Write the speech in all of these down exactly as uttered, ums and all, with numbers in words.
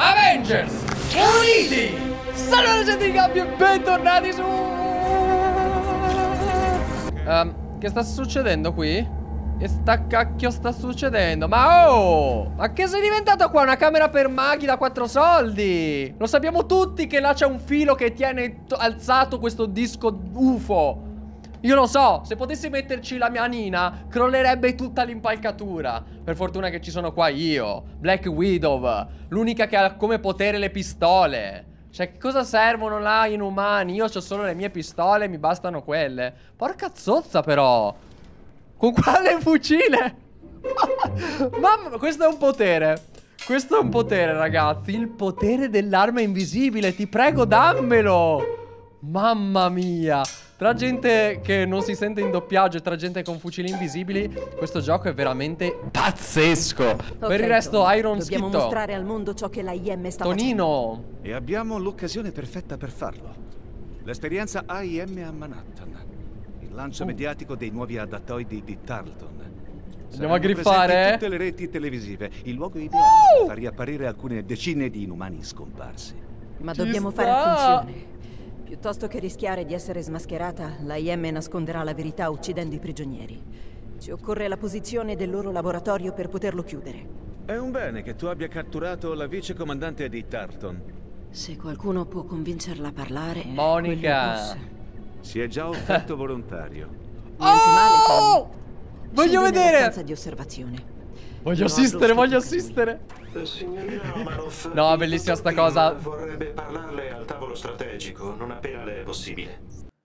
Avengers uniti! Salve gente di gabbia e bentornati su... Um, che sta succedendo qui? Che sta cacchio sta succedendo? Ma oh! Ma che sei diventata qua? Una camera per maghi da quattro soldi! Lo sappiamo tutti che là c'è un filo che tiene alzato questo disco UFO. Io lo so, se potessi metterci la mia nina, crollerebbe tutta l'impalcatura. Per fortuna che ci sono qua io, Black Widow, l'unica che ha come potere le pistole. Cioè, che cosa servono là inumani? Io ho solo le mie pistole, mi bastano quelle. Porca zozza però. Con quale fucile? Mamma, questo è un potere. Questo è un potere, ragazzi. Il potere dell'arma invisibile. Ti prego, dammelo. Mamma mia. Tra gente che non si sente in doppiaggio e tra gente con fucili invisibili, questo gioco è veramente pazzesco. Okay, per il resto, Iron Skitto. Dobbiamo mostrare al mondo ciò che la I M sta Tonino. Facendo. E abbiamo l'occasione perfetta per farlo. L'esperienza A I M a Manhattan. Il lancio uh. mediatico dei nuovi adatoidi di Tarleton. Andiamo a griffare tutte le reti televisive. Il luogo ideale uh. fa riapparire alcune decine di inumani scomparsi. Ma Ci dobbiamo sta. fare attenzione. Piuttosto che rischiare di essere smascherata, l'I M nasconderà la verità uccidendo i prigionieri. Ci occorre la posizione del loro laboratorio per poterlo chiudere. È un bene che tu abbia catturato la vicecomandante di Tarleton. Se qualcuno può convincerla a parlare... Monica! Si è già offerto volontario. Niente male, Tom. Voglio vedere! Di osservazione. Voglio assistere, voglio assistere. No, bellissima sta cosa. Vorrebbe parlarle al tavolo strategico, non appena le è possibile.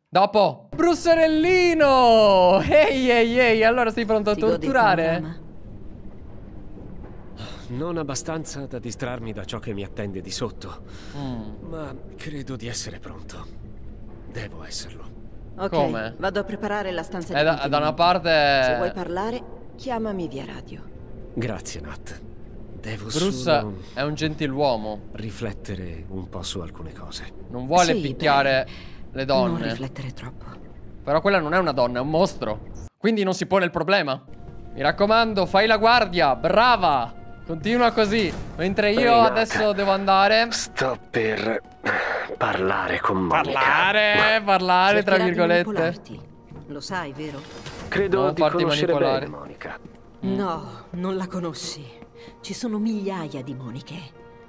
Dopo. Brusserellino! Ehi, ehi, ehi, allora sei pronto a torturare? Non abbastanza da distrarmi da ciò che mi attende di sotto. Mm. Ma credo di essere pronto. Devo esserlo. Ok, come? Vado a preparare la stanza di contenimento. Eh, da una parte... Se vuoi parlare, chiamami via radio. Grazie, Nat. Devo Bruce solo... è un gentiluomo. Riflettere un po' su alcune cose. Non vuole sì, picchiare beh, le donne. Non riflettere troppo. Però quella non è una donna, è un mostro. Quindi non si pone il problema. Mi raccomando, fai la guardia. Brava. Continua così. Mentre io Beh, adesso Nat, devo andare. Sto per parlare con Monica. Parlare, Ma... parlare tra virgolette. Lo sai, vero? Credo non di conoscere bene Monica. No, non la conosci. Ci sono migliaia di Moniche.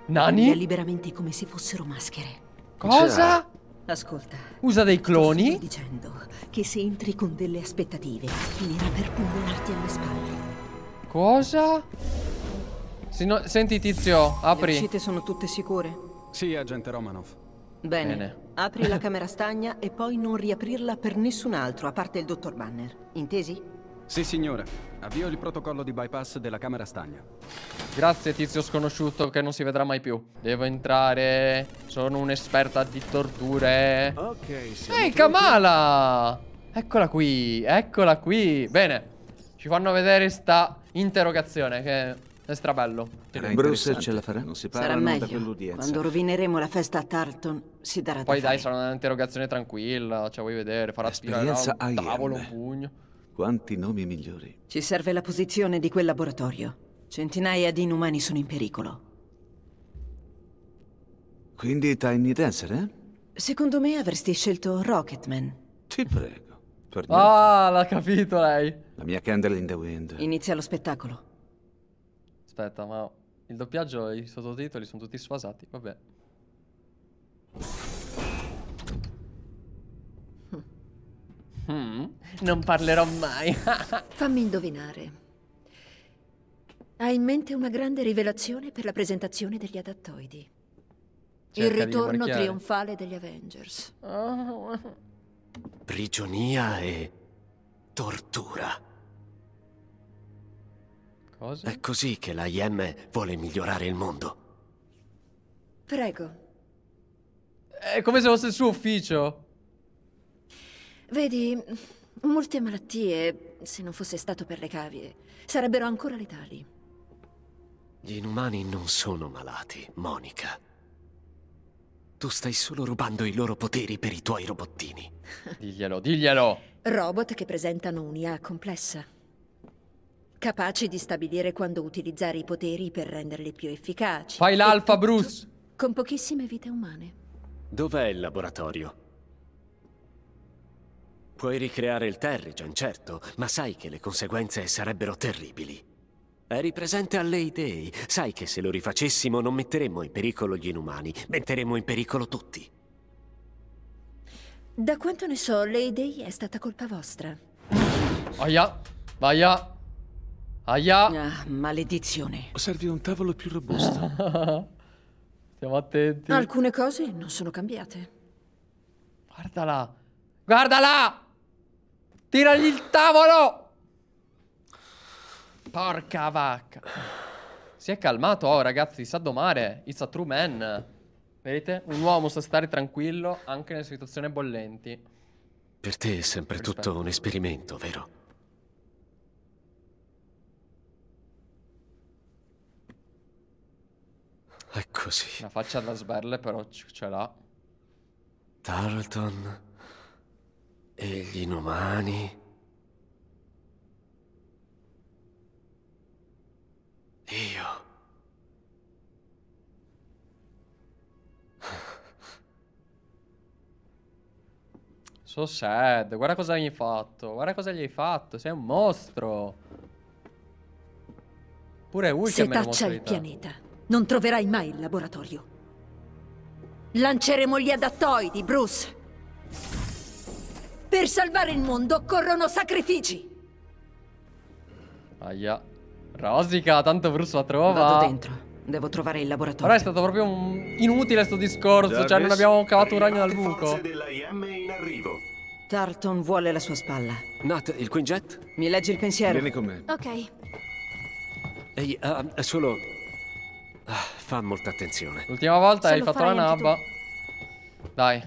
Nani? Liberamente come se fossero maschere. Cosa? Ascolta. Usa dei cloni? Ti sto dicendo che se entri con delle aspettative, finirà per pugnalarti alle spalle. Cosa? Sino... Senti tizio, apri. Le uscite sono tutte sicure? Sì, agente Romanov. Bene. Bene. Apri la camera stagna e poi non riaprirla per nessun altro, a parte il dottor Banner. Intesi? Sì, signore. Avvio il protocollo di bypass della camera stagna. Grazie, tizio sconosciuto che non si vedrà mai più. Devo entrare. Sono un'esperta di torture. Ok, sì. Ehi, Kamala! Eccola qui, eccola qui. Bene. Ci fanno vedere sta interrogazione che è strabello. Bruce ce la farà? Non si parla da quell'udienza. Quando rovineremo la festa a Tarleton si darà da Poi dai, sarà un'interrogazione tranquilla. Cioè, vuoi vedere? Farà spirare un tavolo, un pugno. Quanti nomi migliori. Ci serve la posizione di quel laboratorio. Centinaia di inumani sono in pericolo. Quindi Tiny Dancer, eh? Secondo me avresti scelto Rocketman. Ti prego. Ah, l'ha capito lei. La mia candle in the wind. Inizia lo spettacolo. Aspetta, ma il doppiaggio e i sottotitoli sono tutti sfasati. Vabbè. Mm, non parlerò mai. Fammi indovinare. Hai in mente una grande rivelazione per la presentazione degli adattoidi. Cerca il ritorno trionfale degli Avengers. Oh. Prigionia e tortura. Cosa? È così che la I M vuole migliorare il mondo. Prego. È come se fosse il suo ufficio. Vedi, molte malattie, se non fosse stato per le cavie, sarebbero ancora letali. Gli inumani non sono malati, Monica. Tu stai solo rubando i loro poteri per i tuoi robottini. Diglielo, diglielo! Robot che presentano un'I A complessa. capaci di stabilire quando utilizzare i poteri per renderli più efficaci. Fai l'alfa, Bruce! Con pochissime vite umane. Dov'è il laboratorio? Puoi ricreare il Terrigen, certo, ma sai che le conseguenze sarebbero terribili. Eri presente alle idee, sai che se lo rifacessimo non metteremmo in pericolo gli inumani, metteremmo in pericolo tutti. Da quanto ne so, le idee è stata colpa vostra. Aia, aia, aia. Ah, maledizione. Serve un tavolo più robusto. Stiamo attenti. Alcune cose non sono cambiate. Guardala, guardala. Tiragli il tavolo. Porca vacca. Si è calmato, oh ragazzi, sa domare. It's a true man. Vedete? Un uomo sa stare tranquillo anche nelle situazioni bollenti. Per te è sempre Rispetto. tutto un esperimento, vero? È così. La faccia da sberle però ce l'ha. Tarleton e gli inumani. Io. So sad. Guarda cosa gli hai fatto. Guarda cosa gli hai fatto. Sei un mostro. Pure lui che me lo mostra. Se taccia il pianeta, non troverai mai il laboratorio. Lanceremo gli adattoidi, Bruce. Per salvare il mondo occorrono sacrifici. Aia. Rosica, tanto Bruce la trova. Vado dentro. Devo trovare il laboratorio. Però è stato proprio un... inutile sto discorso. Jarvis, cioè non abbiamo cavato un ragno dal buco. Tarleton vuole la sua spalla. Nat, il Quinjet? Mi leggi il pensiero? Vieni con me. Ok. Ehi, uh, solo... Ah, fa molta attenzione. L'ultima volta hai fatto la nabba. Dai.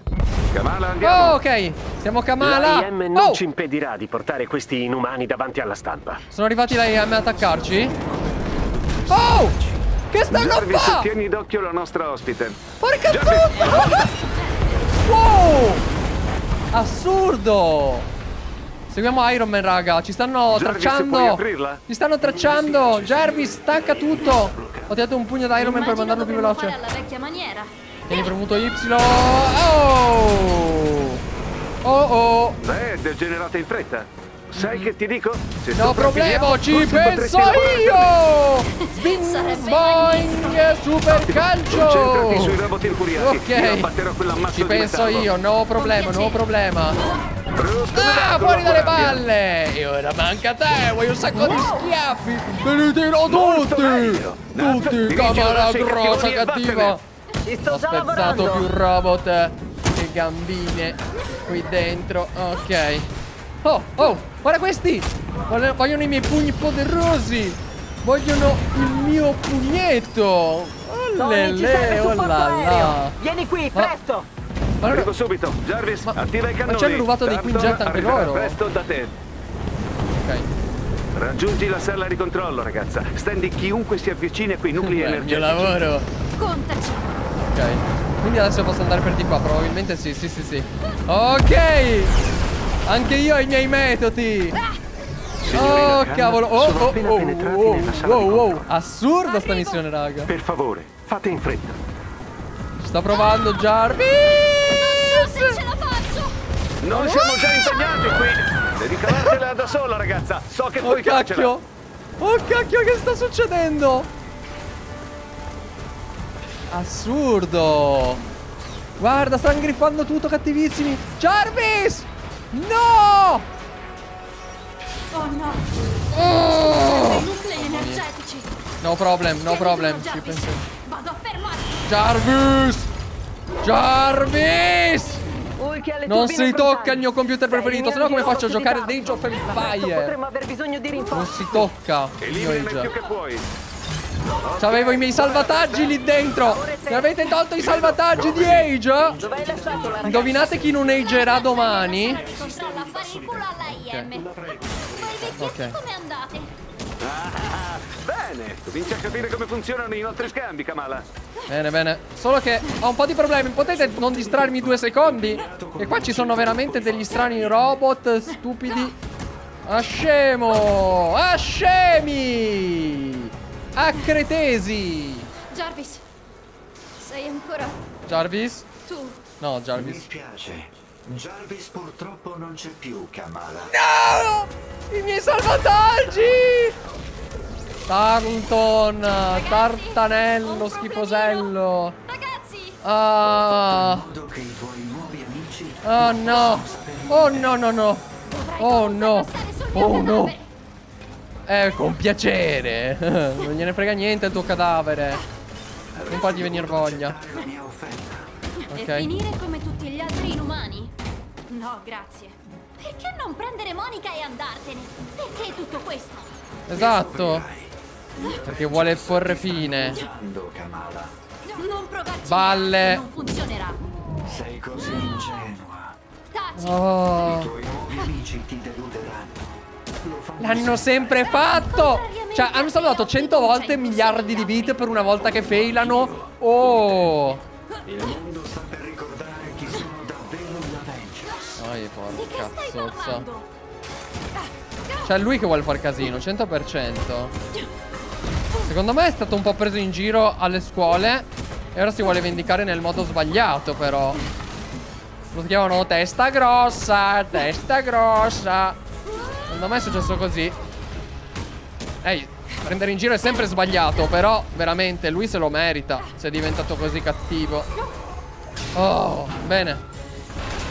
Kamala, andiamo. Oh, ok. Siamo Kamala. L'A I M non oh. ci impedirà di portare questi inumani davanti alla stampa. Sono arrivati l'A I M ad attaccarci? Oh! Che stanno a fare? Tieni d'occhio la nostra ospite. Porca zuppa! Wow! Assurdo! Seguiamo Iron Man, raga. Ci stanno Jarvis, tracciando. Ci stanno tracciando. Jarvis, stacca tutto. Ho tirato un pugno da Iron Man per mandarlo più veloce. Alla vecchia maniera. Tieni premuto Y. Oh! Oh oh! Beh, è degenerata in fretta. Sai che ti dico? Se no problema, ci penso io! Bing, boing, super calcio! Concentrati sui robot infuriati. Ok, ci penso io, no problema, no problema. Ah, fuori dalle palle! E ora manca te, vuoi un sacco di schiaffi? Te li tiro tutti! Tutti, camera grossa cattiva! Ho spezzato più robot che gambine qui dentro, ok. Oh, oh, guarda questi! Vogliono i miei pugni poderosi! Vogliono il mio pugnetto! Ollele, oh là! Vieni qui, presto! Arrivo subito, Jarvis, attiva i cannoni! Ma c'è il rubato dei Quinjet anche loro! Presto da te! Ok. Raggiungi la sala di controllo, ragazza. Stendi chiunque si avvicini a quei nuclei energetici. Buon lavoro! Contaci! Ok. Quindi adesso posso andare per di qua, probabilmente sì, sì, sì, sì. Ok! Anche io ho i miei metodi. Oh cavolo. Oh oh oh oh oh. Assurda sta missione, raga. Per favore, fate in fretta. Sta provando Jarvis. Non so se ce la faccio. Noi siamo già impegnati qui. Devi cavartela da sola, ragazza. So che puoi farcela. Oh cacchio. Oh cacchio, che sta succedendo? Assurdo. Guarda, stanno griffando tutto, cattivissimi. Jarvis! No! Oh no! Oh! No problem, no problem. Jarvis. Vado a fermarti. Jarvis! Jarvis! Non si tocca il mio computer preferito, sennò come faccio a giocare Age of Empire? Non si tocca. C'avevo i miei salvataggi lì dentro. Mi avete tolto i salvataggi di Age? Indovinate chi non agerà domani? Ok. Bene, comincia a capire come funzionano i nostri scambi, Kamala. Bene, bene. Solo che ho un po' di problemi. Potete non distrarmi due secondi? E qua ci sono veramente degli strani robot stupidi. A scemo! A scemi! A cretesi! Jarvis, sei ancora... Jarvis? Tu? No, Jarvis. Mi spiace. Jarvis purtroppo non c'è più, Kamala. No! I miei salvataggi! Tarleton, ragazzi, tartanello, schifosello. Ragazzi! Ah! Oh no! Oh no no no! Oh no! Oh no! Eh, con piacere! Non gliene frega niente il tuo cadavere! Non fargli venire voglia. Ok. E finire come tutti gli altri inumani? No, grazie. Perché non prendere Monica e andartene? Perché tutto questo? Esatto! Perché vuole porre fine. Balle. Non funzionerà. Sei così ingenua. Oh. I tuoi nuovi amici ti deluderanno. L'hanno sempre fatto. Cioè hanno salvato cento volte miliardi di vite per una volta che failano. Oh. Il mondo sta per ricordare chi sono davvero gli Avengers. Ai porca cazzozza. Cioè lui che vuole far casino cento per cento. Secondo me è stato un po' preso in giro alle scuole e ora si vuole vendicare nel modo sbagliato, però. Lo chiamano testa grossa, testa grossa. Secondo me è successo così. Ehi, prendere in giro è sempre sbagliato, però veramente lui se lo merita, se è diventato così cattivo. Oh, bene.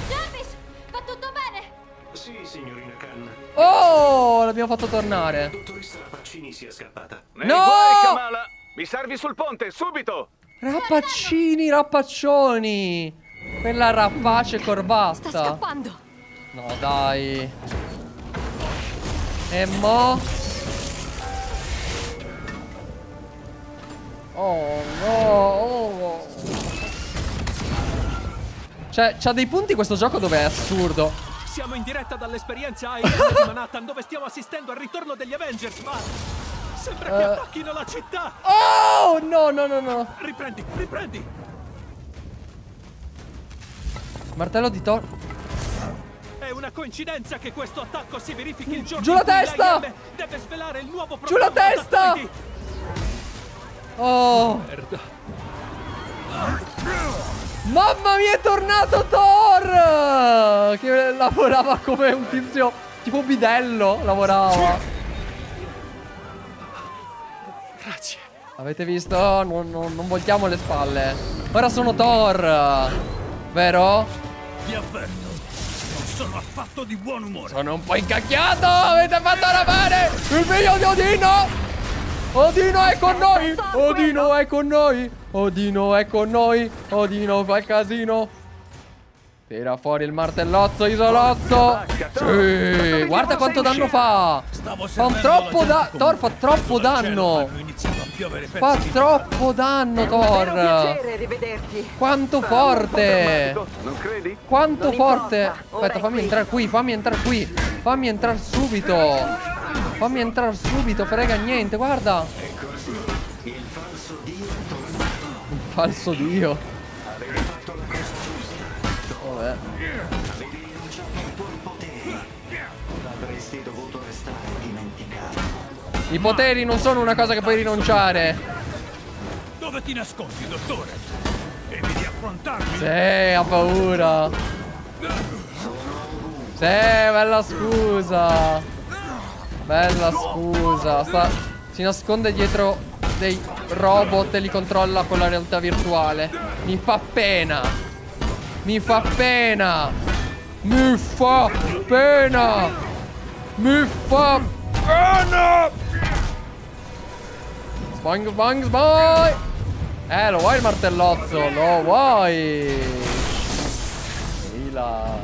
Jarvis, va tutto bene? Sì, signorina Khan. Oh, l'abbiamo fatto tornare. Si è scappata. No! Guai, mi servi sul ponte, subito! Rapaccini, rapaccioni! Quella rapace corbatta. Sta scappando. No, dai. E mo? Oh, no! Oh. Cioè, c'ha dei punti questo gioco dove è assurdo. Siamo in diretta dall'esperienza A I M di Manhattan, dove stiamo assistendo al ritorno degli Avengers, ma sembra che uh. attacchino la città. Oh, no, no, no, no. Riprendi, riprendi. Martello di Thor. È una coincidenza che questo attacco si verifichi il giorno. Giù la testa! Deve svelare il nuovo programma. Giù la testa! Oh. Merda. Oh. Mamma mia, è tornato Thor! Che lavorava come un tizio, tipo bidello, lavorava. Grazie. Avete visto? Non, non, non voltiamo le spalle. Ora sono Thor, vero? Vi avverto, non sono affatto di buon umore. Sono un po' incacchiato, avete fatto la male! Il figlio di Odino! Odino è con noi! Odino è con noi! Odino è con noi! Odino fa il casino! Tira fuori il martellozzo isolozzo! Sì! Guarda quanto danno fa! Fa un troppo danno! Thor fa troppo danno! Fa troppo danno, Thor! Quanto forte! Quanto forte! Aspetta, fammi entrare qui, fammi entrare qui! Fammi entrare subito! Fammi entrare subito, frega niente, guarda. E così il falso dio è tornato. Il falso dio. Avevi fatto la cosa giusta. Vabbè. Avevi rinunciato ai tuoi poteri. L'avresti dovuto restare dimenticato. I poteri non sono una cosa che puoi rinunciare. Dove ti nascondi, dottore? Devi di affrontarmi. Sì, ha paura. Sì, bella scusa. Bella scusa. Sta, si nasconde dietro dei robot e li controlla con la realtà virtuale. Mi fa pena. Mi fa pena. Mi fa pena. Mi fa pena. Spang, spang, spang. Eh, lo vuoi il martellozzo? Lo vuoi? Fila.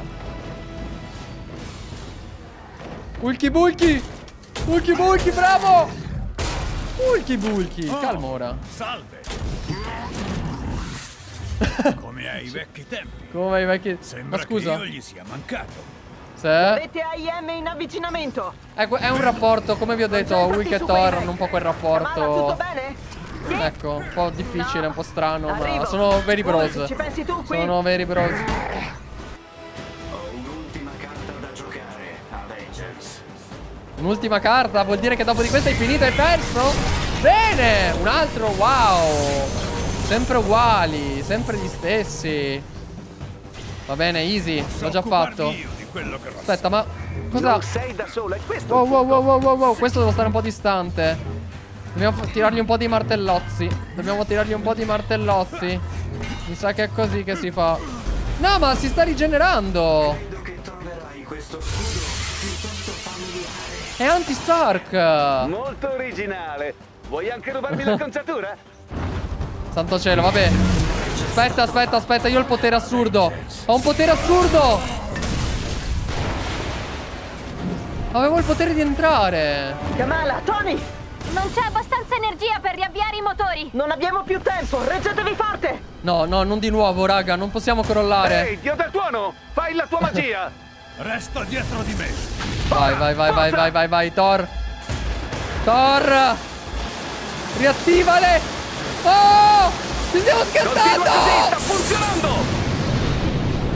Ulchi, bulchi. Bulky, bulky, bravo! Bulky, bulky, oh, calma ora. Salve. Come ai vecchi tempi. Come ai vecchi... Sembra Ma scusa. che io gli sia mancato. Se... Avete A I M in avvicinamento. Ecco, è un rapporto, come vi ho detto, Will e Thor hanno un po' quel rapporto. Ma tutto bene? Ecco, un po' difficile, no. un po' strano, Arrivo. ma sono veri bros. Ci pensi tu qui? Sono veri bros. Ho un'ultima carta da giocare, Avengers. Un'ultima carta, vuol dire che dopo di questa hai finito e hai perso? Bene, un altro, wow. Sempre uguali, sempre gli stessi. Va bene, easy, l'ho già fatto. Aspetta, ma cosa? Wow, wow, wow, wow, wow, wow. Questo devo stare un po' distante. Dobbiamo tirargli un po' di martellozzi. Dobbiamo tirargli un po' di martellozzi. Mi sa che è così che si fa. No, ma si sta rigenerando. È anti-Stark. Molto originale. Vuoi anche rubarmi l'acconciatura? Santo cielo, vabbè. Aspetta, aspetta, aspetta. Io ho il potere assurdo. Ho un potere assurdo. Avevo il potere di entrare. Kamala, Tony. Non c'è abbastanza energia per riavviare i motori. Non abbiamo più tempo, reggetevi forte. No, no, non di nuovo, raga. Non possiamo crollare. Ehi, Dio del tuono, fai la tua magia. Resta dietro di me. Vai, vai, vai, vai, vai, vai, vai, Thor. Thor, riattivale. Oh, ci stiamo scherzando. Sta funzionando.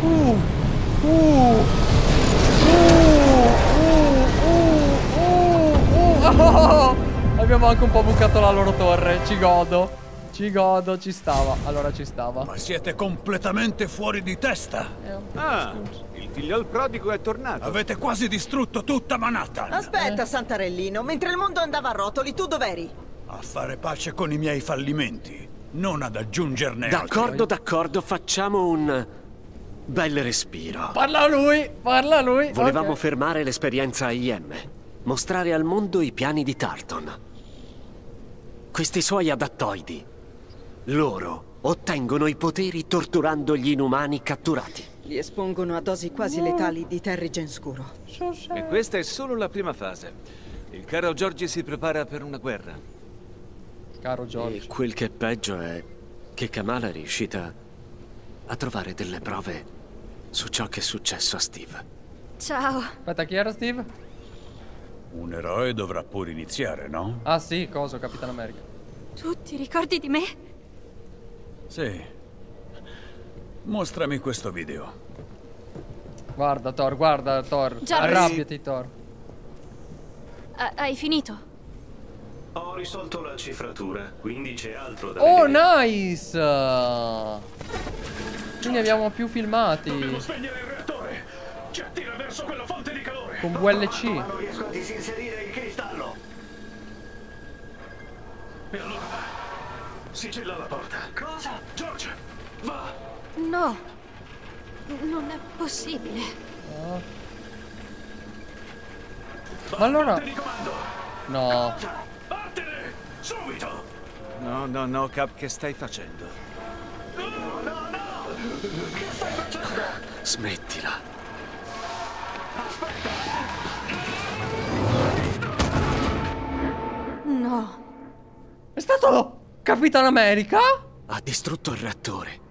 Uh, uh, uh, uh, uh, uh, oh. Abbiamo anche un po' bucato la loro torre. Ci godo. Ci godo, ci stava. Allora ci stava. Ma siete completamente fuori di testa. Ah, il figliol prodigo è tornato. Avete quasi distrutto tutta Manhattan. Aspetta, eh. Santarellino. Mentre il mondo andava a rotoli, tu dov'eri? A fare pace con i miei fallimenti. Non ad aggiungerne altri. D'accordo, d'accordo. Facciamo un... bel respiro. Parla lui, parla lui. Volevamo okay. fermare l'esperienza I M. Mostrare al mondo i piani di Tarleton. Questi suoi adattoidi. Loro ottengono i poteri torturando gli inumani catturati. Li espongono a dosi quasi letali di Terrigenscuro. E questa è solo la prima fase. Il caro Giorgi si prepara per una guerra. Caro Giorgi. E quel che è peggio è che Kamala è riuscita a trovare delle prove su ciò che è successo a Steve. Ciao. Aspetta, chi era Steve? Un eroe dovrà pure iniziare, no? Ah sì, cosa, Capitano America. Tu ti ricordi di me? Sì. Mostrami questo video. Guarda, Thor, guarda, Thor. Già, arrabbiati, Thor. A hai finito? Ho risolto la cifratura, quindi c'è altro da oh, vedere. Oh, nice! Giorgio, quindi abbiamo più filmati. Dobbiamo spegnere il reattore. Ci attira verso quella fonte di calore. Con V L C. Ma non riesco a disinserire il cristallo. E allora sigilla la porta. Cosa? George, va. No, non è possibile. No. Ma allora no. Vattene, subito. No, no, no, Cap, che stai facendo? No, no, no. Che stai facendo? Smettila. Aspetta. No. È stato Capitano America? Ha distrutto il reattore.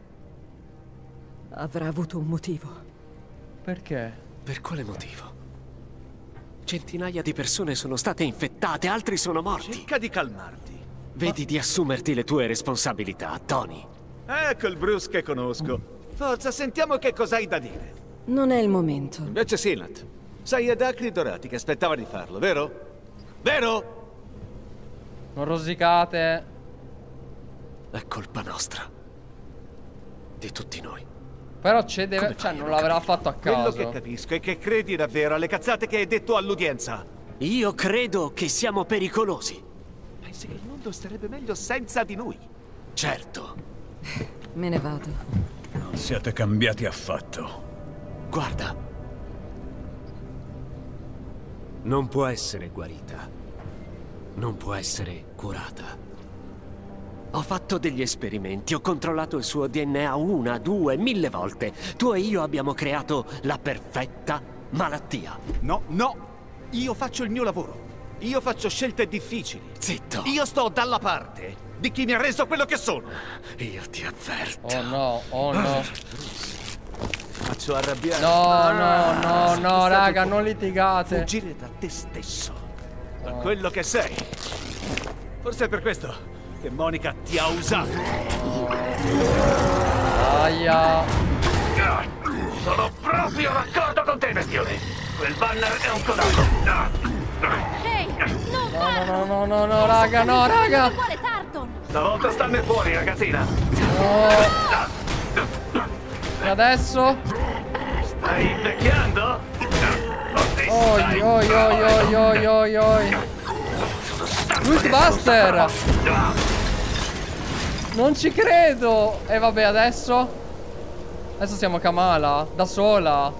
Avrà avuto un motivo. Perché? Per quale motivo? Centinaia di persone sono state infettate, altri sono morti. Cerca di calmarti. Vedi Ma... di assumerti le tue responsabilità, Tony. Ecco il Bruce che conosco. Forza, sentiamo che cos'hai da dire. Non è il momento. Invece Sinat, sai ad Acri Dorati che aspettava di farlo, vero? Vero? Non rosicate. È colpa nostra. Di tutti noi. Però c'è deve... Cioè non l'avrà fatto a caso. Quello che capisco è che credi davvero alle cazzate che hai detto all'udienza. Io credo che siamo pericolosi. Pensi che il mondo starebbe meglio senza di noi. Certo. Me ne vado. Non siete cambiati affatto. Guarda. Non può essere guarita. Non può essere curata. Ho fatto degli esperimenti, ho controllato il suo D N A una, due, mille volte. Tu e io abbiamo creato la perfetta malattia. No, no, io faccio il mio lavoro. Io faccio scelte difficili. Zitto. Io sto dalla parte di chi mi ha reso quello che sono. Io ti avverto. Oh no, oh no. Faccio arrabbiare. No, no, no, no, raga, non litigate. Fuggire da te stesso. Da quello che sei. Forse è per questo che Monica ti ha usato. Aia. Sono proprio d'accordo con te, bestione. Quel banner è un codato. Hey, non no, no, no, no, no, no, raga, no, raga. Stavolta stanne fuori, ragazzina. No. E adesso? Stai invecchiando? Oi, oi, oi, oi, oi, oi, oi. Rootbuster! Non ci credo! E vabbè, adesso? Adesso siamo Kamala, da sola.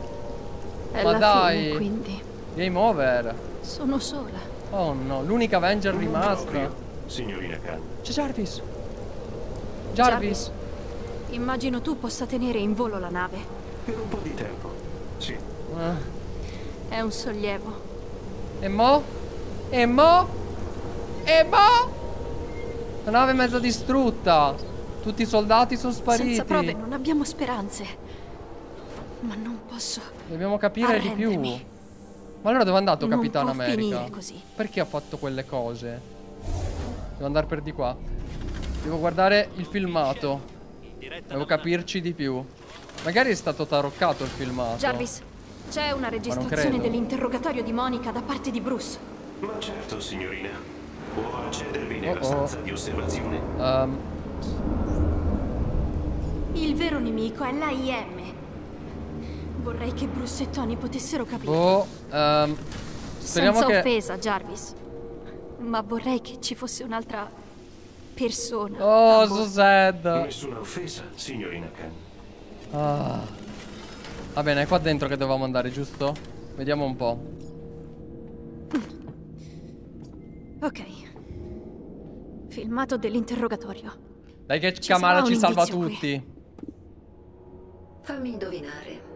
È ma dai. Fine, quindi. Game over. Sono sola. Oh no, l'unica Avenger non rimasta. Proprio, signorina Khan. C'è Jarvis. Jarvis. Jarvis. Immagino tu possa tenere in volo la nave. Per un po' di tempo. Sì. Ah. È un sollievo. E mo? E mo? E mo? La nave è mezza distrutta. Tutti i soldati sono spariti. Senza prove non abbiamo speranze. Ma non posso. Dobbiamo capire arrendermi. Di più. Ma allora dove è andato non Capitano America? Così. Perché ha fatto quelle cose? Devo andare per di qua. Devo guardare il filmato. Devo capirci di più. Magari è stato taroccato il filmato. Jarvis, c'è una registrazione dell'interrogatorio di Monica da parte di Bruce. Ma certo, signorina. Può accedervi nella oh oh. stanza di osservazione. Um. Il vero nemico è l'A I M. Vorrei che Bruce e Tony potessero capire. Oh, um. Speriamo Senza che... offesa, Jarvis. Ma vorrei che ci fosse un'altra persona. Oh, so sad. Nessuna offesa, signorina Khan. Ah. Va bene, è qua dentro che dovevamo andare, giusto? Vediamo un po'. Ok. Filmato dell'interrogatorio. Dai che Kamala ci salva tutti. Fammi indovinare.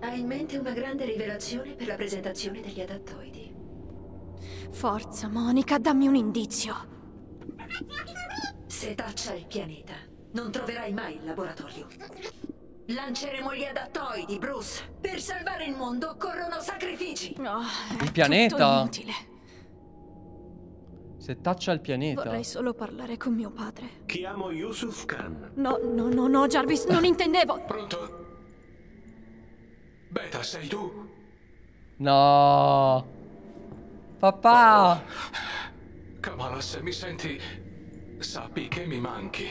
Hai in mente una grande rivelazione per la presentazione degli adattoidi. Forza, Monica, dammi un indizio. Se taccia il pianeta, non troverai mai il laboratorio. Lanceremo gli adattoidi, Bruce. Per salvare il mondo occorrono sacrifici. No, il pianeta. Inutile. Se taccia il pianeta. Vorrei solo parlare con mio padre. Chiamo Yusuf Khan. No, no, no, no, Jarvis, non intendevo. Pronto? Beta, sei tu? No. Papà. Oh. Kamala, se mi senti, sappi che mi manchi.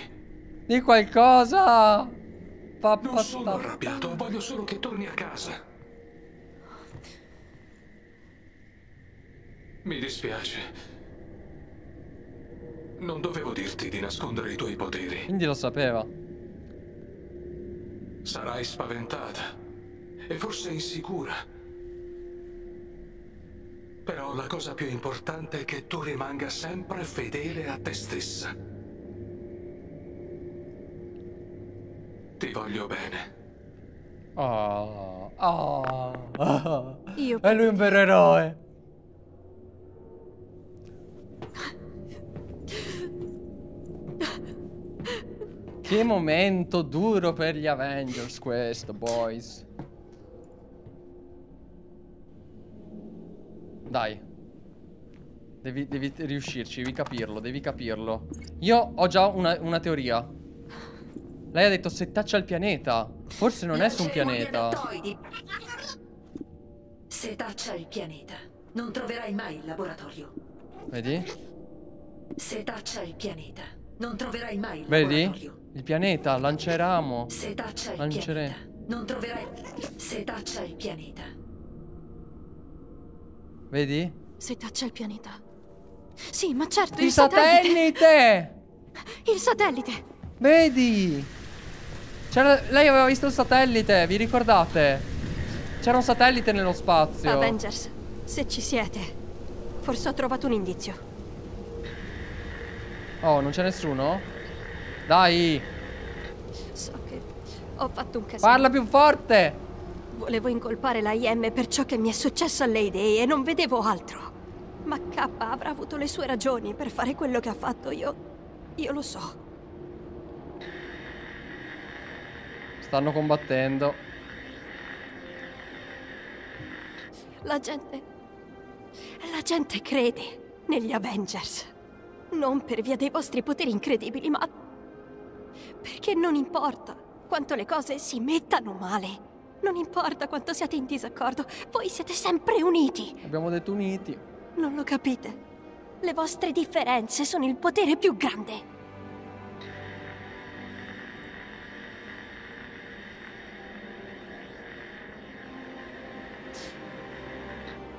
Di qualcosa. Pa, pa, pa. Non sono arrabbiato, voglio solo che torni a casa. Mi dispiace. Non dovevo dirti di nascondere i tuoi poteri. Quindi lo sapeva. Sarai spaventata e forse insicura. Però la cosa più importante è che tu rimanga sempre fedele a te stessa. Ti voglio bene. Oh, oh, oh. Io e lui è un vero eroe. Che momento duro per gli Avengers questo, boys. Dai. Devi, devi riuscirci, devi capirlo, devi capirlo. Io ho già una, una teoria. Lei ha detto se taccia il pianeta. Forse non è su un pianeta. Se taccia il pianeta, non troverai mai il laboratorio. Vedi? Se taccia il pianeta, non troverai mai il Vedi? laboratorio. Vedi? Il pianeta, lanceramo. Se taccia il Lancere. pianeta, non troverai. Se taccia il pianeta. Vedi? Se taccia il pianeta. Sì, ma certo, il, il satellite. satellite. Il satellite. Vedi? C'era, lei aveva visto il satellite, vi ricordate? C'era un satellite nello spazio. Avengers, se ci siete, forse ho trovato un indizio. Oh, non c'è nessuno? Dai! So che ho fatto un casino. Parla più forte! Volevo incolpare la I M per ciò che mi è successo a Lady e non vedevo altro. Ma K avrà avuto le sue ragioni per fare quello che ha fatto, io... io lo so. Stanno combattendo. La gente... La gente crede negli Avengers. Non per via dei vostri poteri incredibili, ma... perché non importa quanto le cose si mettano male. Non importa quanto siate in disaccordo, voi siete sempre uniti. Abbiamo detto uniti. Non lo capite. Le vostre differenze sono il potere più grande.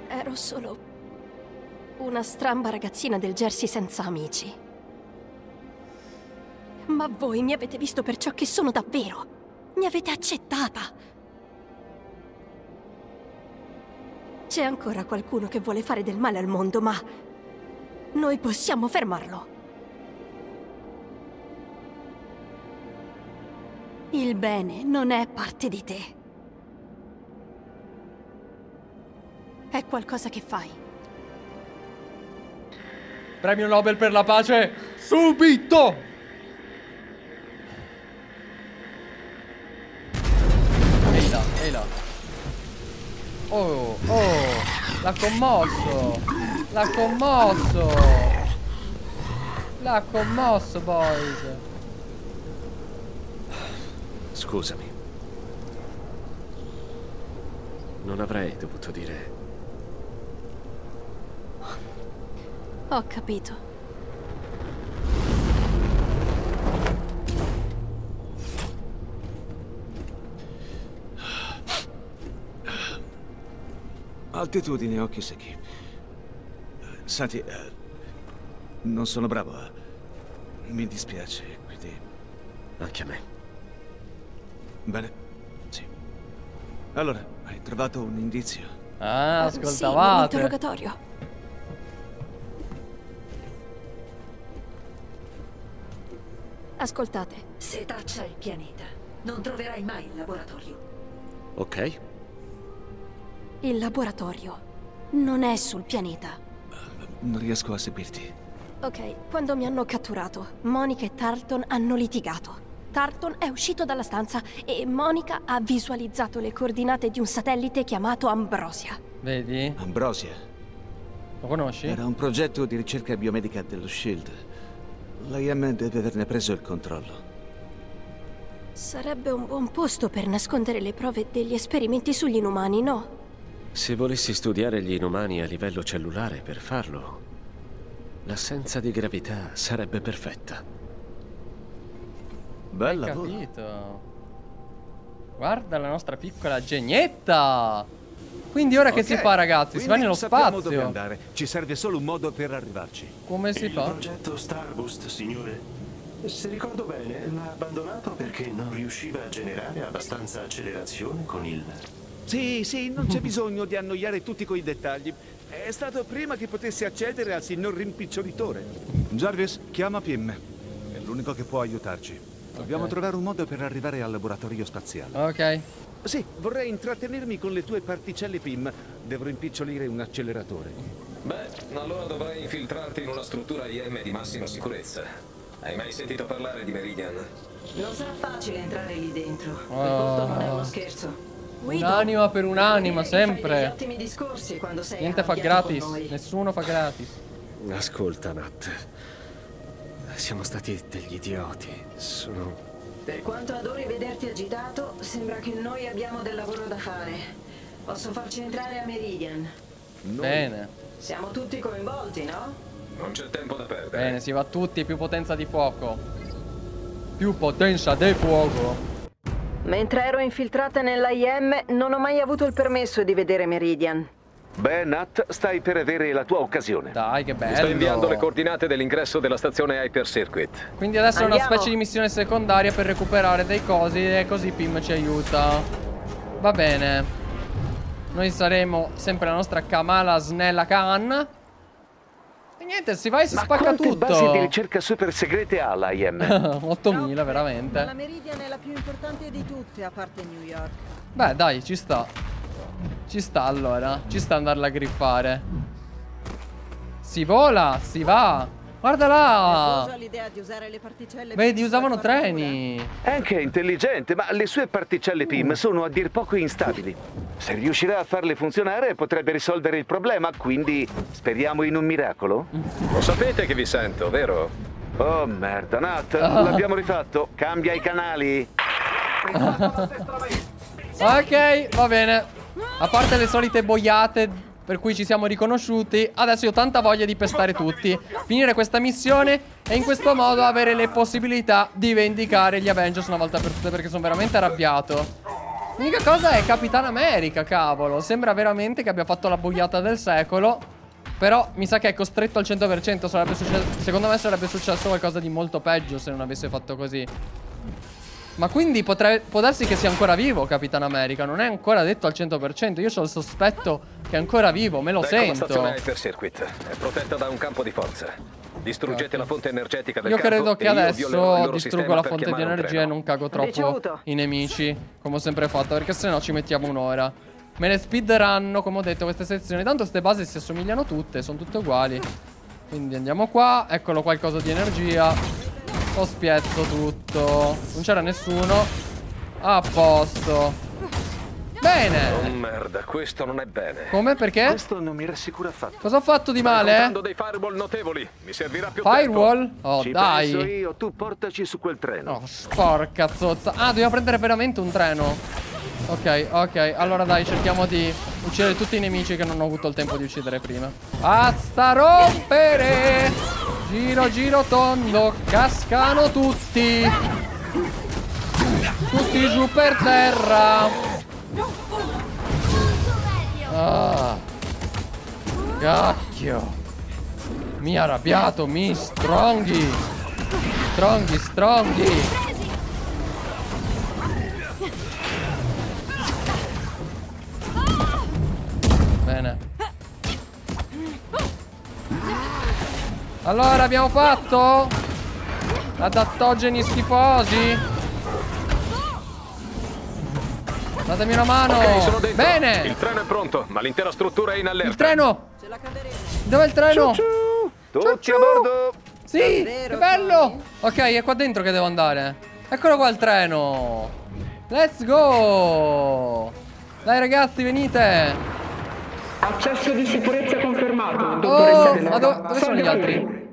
Ero solo una stramba ragazzina del Jersey senza amici. Ma voi mi avete visto per ciò che sono davvero. Mi avete accettata. C'è ancora qualcuno che vuole fare del male al mondo, ma noi possiamo fermarlo. Il bene non è parte di te. È qualcosa che fai. Premio Nobel per la pace, subito! Ehi là, ehi là. Oh, oh, l'ha commosso, l'ha commosso, l'ha commosso, boys. Scusami. Non avrei dovuto dire. Ho capito. Altitudine, occhi secchi. Senti, eh, non sono bravo. Eh. Mi dispiace, quindi... Anche a me. Bene, sì. Allora, hai trovato un indizio? Ah, ascoltavate. Sì, un interrogatorio. Ascoltate. Se taccia il pianeta, non troverai mai il laboratorio. Ok. Il laboratorio non è sul pianeta. Non riesco a seguirti. Ok, quando mi hanno catturato, Monica e Tarleton hanno litigato. Tarleton è uscito dalla stanza e Monica ha visualizzato le coordinate di un satellite chiamato Ambrosia. Vedi? Ambrosia. Lo conosci? Era un progetto di ricerca biomedica dello S H I E L D. L'I M deve averne preso il controllo. Sarebbe un buon posto per nascondere le prove degli esperimenti sugli inumani, no? Se volessi studiare gli inumani a livello cellulare per farlo, l'assenza di gravità sarebbe perfetta. Bella, hai capito. Guarda la nostra piccola genietta. Quindi ora okay. Che si fa, ragazzi? Quindi si va nello spazio. Dove andare. Ci serve solo un modo per arrivarci. Come si Il fa? Il progetto Starboost, signore. Se ricordo bene, l'ha abbandonato perché non riusciva a generare abbastanza accelerazione con il... Sì, sì, non c'è bisogno di annoiare tutti coi dettagli. È stato prima che potessi accedere al signor rimpicciolitore. Jarvis, chiama Pim. È l'unico che può aiutarci. Okay. Dobbiamo trovare un modo per arrivare al laboratorio spaziale. Ok. Sì, vorrei intrattenermi con le tue particelle, Pim. Devo rimpicciolire un acceleratore. Beh, allora dovrai infiltrarti in una struttura I M di massima sicurezza. Hai mai sentito parlare di Meridian? Non sarà facile entrare lì dentro. Oh. Non è uno scherzo. Un'anima per un'anima, sempre. Niente fa gratis, nessuno fa gratis. Ascolta, Nat, siamo stati degli idioti. Sono... Per quanto adori vederti agitato, sembra che noi abbiamo del lavoro da fare. Posso farci entrare a Meridian? Bene. Siamo tutti coinvolti, no? Non c'è tempo da perdere. Bene, si va tutti, più potenza di fuoco. Più potenza di fuoco. Mentre ero infiltrata nell'I M, non ho mai avuto il permesso di vedere Meridian. Beh, Nat, stai per avere la tua occasione. Dai, che bello. Sto inviando le coordinate dell'ingresso della stazione Hyper Circuit. Quindi adesso Andiamo. È una specie di missione secondaria per recuperare dei cosi e così Pim ci aiuta. Va bene. Noi saremo sempre la nostra Kamala Snella Khan. E niente, si va e si Ma spacca tutto. Ma quante basi di ricerca super segrete ha l'I M? ottomila, veramente. La Meridian è la più importante di tutte, a parte New York. Beh, dai, ci sta. Ci sta, allora. Ci sta andarla a griffare. Si vola, si va. Guarda là. L'idea di usare le particelle. Vedi, usavano treni. Anche intelligente, ma le sue particelle P I M mm. sono a dir poco instabili. Se riuscirà a farle funzionare potrebbe risolvere il problema, quindi speriamo in un miracolo. Lo sapete che vi sento, vero? Oh merda, Nat, l'abbiamo rifatto. Cambia i canali. Ok, va bene. A parte le solite boiate per cui ci siamo riconosciuti, adesso io ho tanta voglia di pestare tutti, finire questa missione e in questo modo avere le possibilità di vendicare gli Avengers una volta per tutte, perché sono veramente arrabbiato. L'unica cosa è Capitan America, cavolo. Sembra veramente che abbia fatto la boiata del secolo, però mi sa che è costretto al cento per cento. Sarebbe successo, secondo me sarebbe successo qualcosa di molto peggio se non avesse fatto così. Ma quindi potrei, può darsi che sia ancora vivo Capitan America. Non è ancora detto al cento per cento. Io ho il sospetto che è ancora vivo. Me lo sento. La stazione Hyper Circuit è protetta da un campo di forza. Distruggete certo. la fonte energetica del Io credo che adesso distruggo la fonte di energia e non cago troppo Ricevuto. i nemici, come ho sempre fatto, perché se no ci mettiamo un'ora. Me le speedranno, come ho detto, queste sezioni. Tanto queste basi si assomigliano tutte, sono tutte uguali. Quindi andiamo qua. Eccolo qualcosa di energia. Lo spiezzo tutto. Non c'era nessuno. A posto. Bene. Oh merda, questo non è bene. Come? Perché? Questo non mi rassicura affatto. Cosa ho fatto di male? Dei firewall notevoli. Mi servirà più firewall? Tempo. Oh, Ci dai. Penso io, tu portaci su quel treno. Oh, porca zozza. Ah, dobbiamo prendere veramente un treno. Ok, ok. Allora dai, cerchiamo di uccidere tutti i nemici che non ho avuto il tempo di uccidere prima. Basta rompere. Giro, giro, tondo, cascano tutti. Tutti giù per terra. Ah. Cacchio. Mi ha arrabbiato, mi stronghi. Stronghi, stronghi. Bene. Allora abbiamo fatto adattogeni schifosi. Datemi una mano. Okay, bene. Il treno è pronto, ma l'intera struttura è in allerta. Il treno. Ce la caveremo. Dov'è il treno? Ciu ciu. Tutti ciu ciu. a bordo. Sì, Davvero, che bello. Ok, è qua dentro che devo andare. Eccolo qua il treno. Let's go. Dai ragazzi, venite. Accesso di sicurezza confermato, dottoressa oh, Belova. Ma do dove sono gli altri?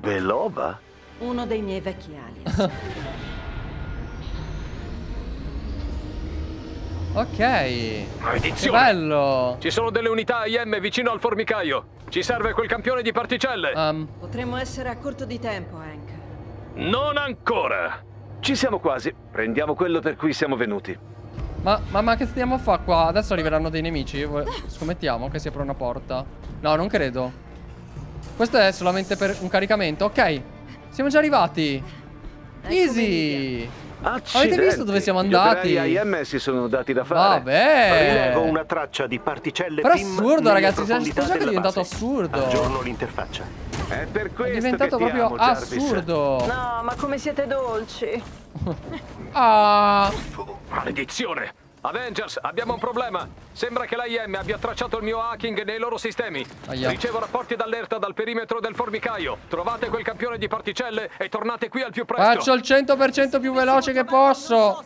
Belova? Uno dei miei vecchi alias. Ok. Maledizione. Che bello. Ci sono delle unità I M vicino al formicaio. Ci serve quel campione di particelle. Um. Potremmo essere a corto di tempo, Hank. Non ancora. Ci siamo quasi. Prendiamo quello per cui siamo venuti. Ma, ma, ma che stiamo a fare qua? Adesso arriveranno dei nemici. Scommettiamo che si apre una porta. No, non credo. Questo è solamente per un caricamento. Ok, siamo già arrivati. Easy. Accidenti. Avete visto dove siamo andati? Gli I M si sono dati da fare. Vabbè. Rilevo una traccia di particelle. Però è assurdo, ragazzi. Questo gioco è diventato assurdo. Aggiorno l'interfaccia. È per questo. È diventato che proprio amo, assurdo. No, ma come siete dolci. Ah. Maledizione! Avengers, abbiamo un problema. Sembra che l'I M abbia tracciato il mio hacking nei loro sistemi. Aia. Ricevo rapporti d'allerta dal perimetro del formicaio. Trovate quel campione di particelle e tornate qui al più presto. Faccio il cento per cento più veloce che posso.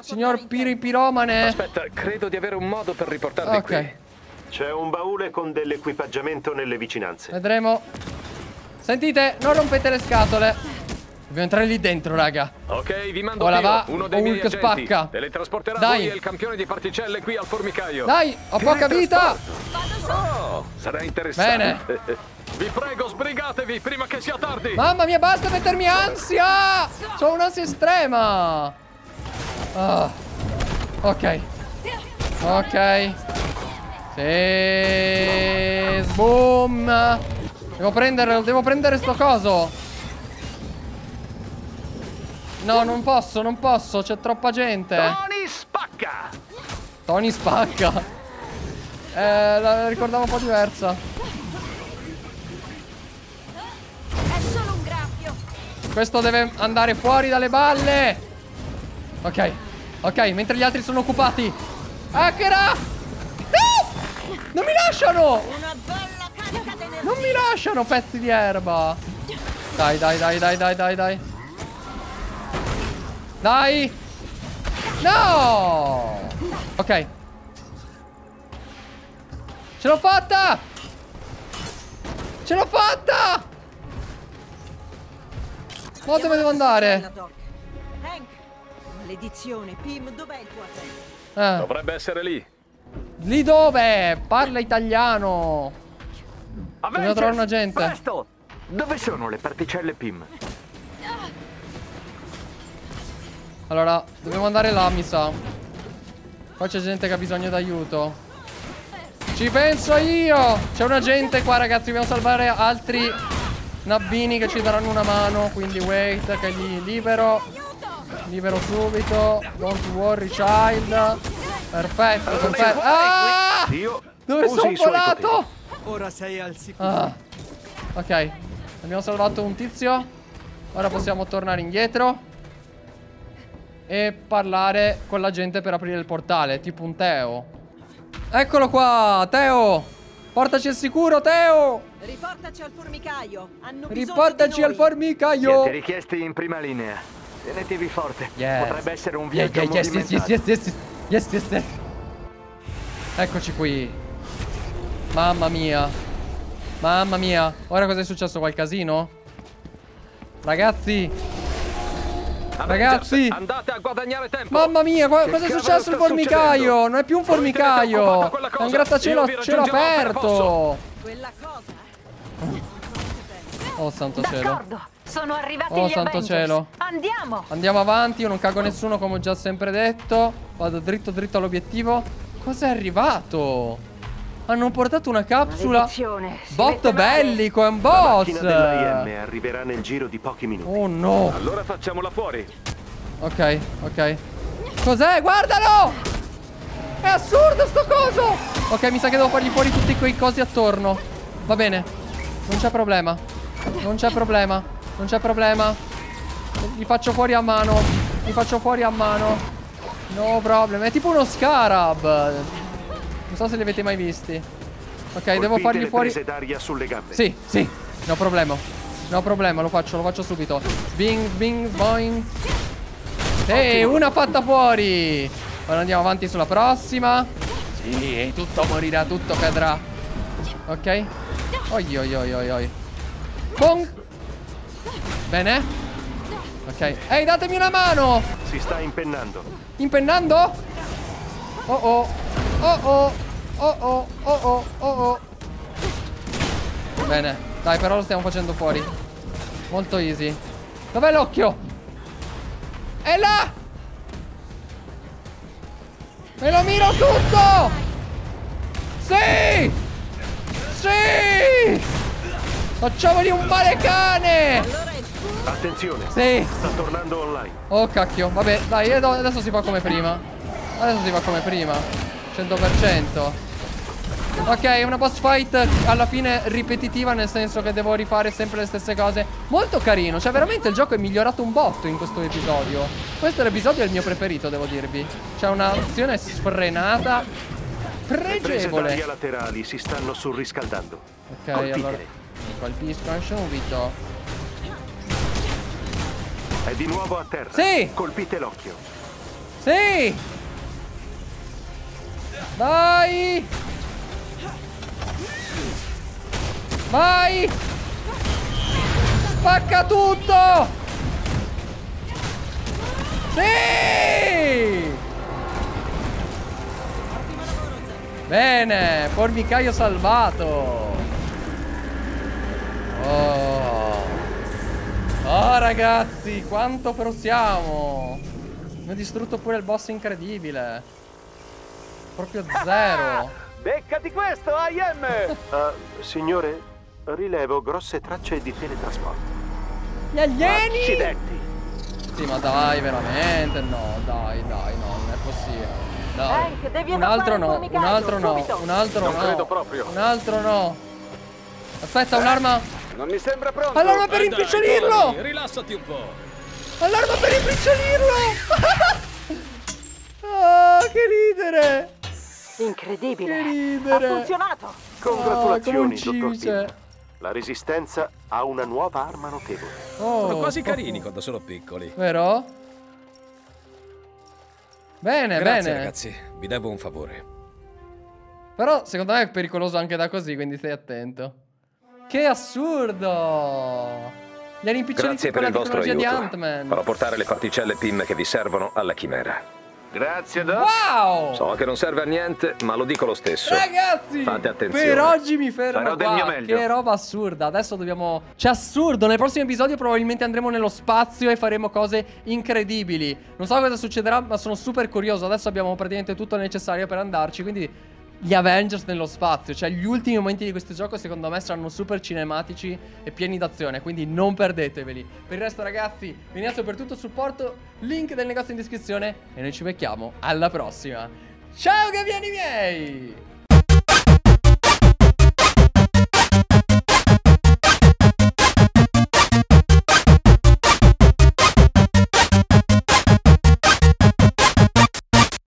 Signor piripiromane. Aspetta, credo di avere un modo per riportarvi okay. qui. C'è un baule con dell'equipaggiamento nelle vicinanze. Vedremo. Sentite, non rompete le scatole. Dobbiamo entrare lì dentro, raga. Ok, vi mando io. Va. Uno dei miei agenti teletrasporterà voi e il campione di particelle qui al formicaio. Dai, ho che poca vita. Oh, sarà interessante. Bene. Vi prego, sbrigatevi prima che sia tardi. Mamma mia, basta mettermi ansia. C'ho un'ansia estrema. Ah. Ok. Ok. Sì. Boom. Devo prendere, devo prendere sto coso. No, non posso, non posso, c'è troppa gente. Tony spacca. Tony spacca. Eh, la ricordavo un po' diversa. È solo un graffio. Questo deve andare fuori dalle balle. Ok, ok, mentre gli altri sono occupati. Hackera! No! Non mi lasciano! Una bella carica di energia. Non mi lasciano, pezzi di erba. Dai, dai, dai, dai, dai, dai, dai. Dai! No! Ok. Ce l'ho fatta! Ce l'ho fatta! Ma dove devo andare? Maledizione, Pim, dov'è il tuo aereo? Eh. Dovrebbe essere lì. Lì dove? Parla italiano. Dobbiamo trovare un agente. Presto! Dove sono le particelle Pim? Allora, dobbiamo andare là, mi sa. Qua c'è gente che ha bisogno d'aiuto. Ci penso io! C'è un agente qua, ragazzi. Dobbiamo salvare altri nabbini che ci daranno una mano. Quindi wait, che li libero. Libero subito. Don't worry, child. Perfetto, perfetto. Ah! Dove sono volato? Ora sei al sicuro. Ah. Ok. Abbiamo salvato un tizio. Ora possiamo tornare indietro e parlare con la gente per aprire il portale. Tipo un Teo. Eccolo qua, Teo. Portaci al sicuro, Teo. Riportaci al formicaio. Hanno Riportaci al formicaio. Siete richiesti in prima linea. Tenetevi forte. Yes. Potrebbe essere un viaggio yeah, yeah, yes, yes, yes, yes, yes, yes, yes. Eccoci qui. Mamma mia. Mamma mia. Ora cosa è successo? Qual casino? Ragazzi. Ragazzi, andate a guadagnare tempo. Mamma mia, co cosa è successo al formicaio? Succedendo? Non è più un formicaio. È un grattacielo a cielo aperto. Quella cosa. Oh santo cielo. Sono arrivati oh gli santo Avengers. Cielo. Andiamo. Andiamo avanti, io non cago nessuno come ho già sempre detto. Vado dritto dritto all'obiettivo. Cos'è arrivato? Hanno portato una capsula. Bot bellico, è un boss. La macchina arriverà nel giro di pochi minuti. Oh no. Allora facciamola fuori. Ok, ok. Cos'è? Guardalo! È assurdo sto coso. Ok, mi sa che devo fargli fuori tutti quei cosi attorno. Va bene. Non c'è problema. Non c'è problema. Non c'è problema. Li faccio fuori a mano. Li faccio fuori a mano. No problem. È tipo uno scarab. Non so se li avete mai visti. Ok, colpite devo fargli fuori. Prese d'aria sulle gambe. Sì, sì, no problema. No problema, lo faccio, lo faccio subito. Bing, bing, boing. Ehi, una fatta fuori. Ora andiamo avanti sulla prossima. Sì, tutto morirà, tutto cadrà. Ok. Oi, oi, oi, oi, oi. Bong. Bene. Ok. Ehi, datemi una mano. Si sta impennando. Impennando? Oh, oh. Oh oh, oh oh, oh oh, oh oh. Bene, dai però lo stiamo facendo fuori. Molto easy. Dov'è l'occhio? È là! Me lo miro tutto! Sì! Sì! Facciamogli un male cane! Attenzione! Sì! Sta tornando online. Oh cacchio, vabbè, dai, adesso si fa come prima. Adesso si fa come prima. cento per cento. Ok, una boss fight alla fine ripetitiva, nel senso che devo rifare sempre le stesse cose. Molto carino, cioè veramente il gioco è migliorato un botto in questo episodio. Questo episodio è il mio preferito, devo dirvi. C'è un'azione sfrenata, pregevole. Le prese laterali si stanno surriscaldando. Ok, colpite. Allora mi colpiscono subito. È di nuovo a terra. Sì. Colpite l'occhio. Sì. Vai! Vai! Spacca tutto! Sì! Bene, formicaio salvato! Oh! Oh ragazzi, quanto però siamo! Mi ho distrutto pure il boss incredibile! Proprio zero. Beccati questo, I M! uh, signore, rilevo grosse tracce di teletrasporto. Gli alieni! Accidenti! Sì, ma dai, veramente, no, dai, dai, no, non è possibile. Dai, Hank, devi un altro no, un altro no, subito. un altro non no. Non credo proprio. Un altro no. Aspetta, eh, un'arma. Non mi sembra pronto. All'arma per eh imprigionirlo! Rilassati un po'. All'arma per imprigionirlo! Oh, che ridere! Incredibile! Che ridere! Ha funzionato! Congratulazioni, oh, dottor Pim. La resistenza ha una nuova arma notevole. Oh, sono quasi carini oh. quando sono piccoli. Vero? Bene, grazie, bene. Ragazzi, vi devo un favore. Però secondo me è pericoloso anche da così, quindi stai attento. Che assurdo! Le rimpicciolite con la tecnologia di Ant-Man. Farò portare le particelle P I M che vi servono alla chimera. Grazie, Doc. Wow! So che non serve a niente, ma lo dico lo stesso. Ragazzi, fate attenzione. Per oggi mi fermo qua. Che roba assurda. Adesso dobbiamo... C'è assurdo. Nel prossimo episodio probabilmente andremo nello spazio e faremo cose incredibili. Non so cosa succederà, ma sono super curioso. Adesso abbiamo praticamente tutto il necessario per andarci, quindi... Gli Avengers nello spazio, cioè gli ultimi momenti di questo gioco secondo me saranno super cinematici e pieni d'azione, quindi non perdeteveli. Per il resto ragazzi, vi ringrazio per tutto il supporto, link del negozio in descrizione e noi ci becchiamo alla prossima. Ciao gabbiani miei!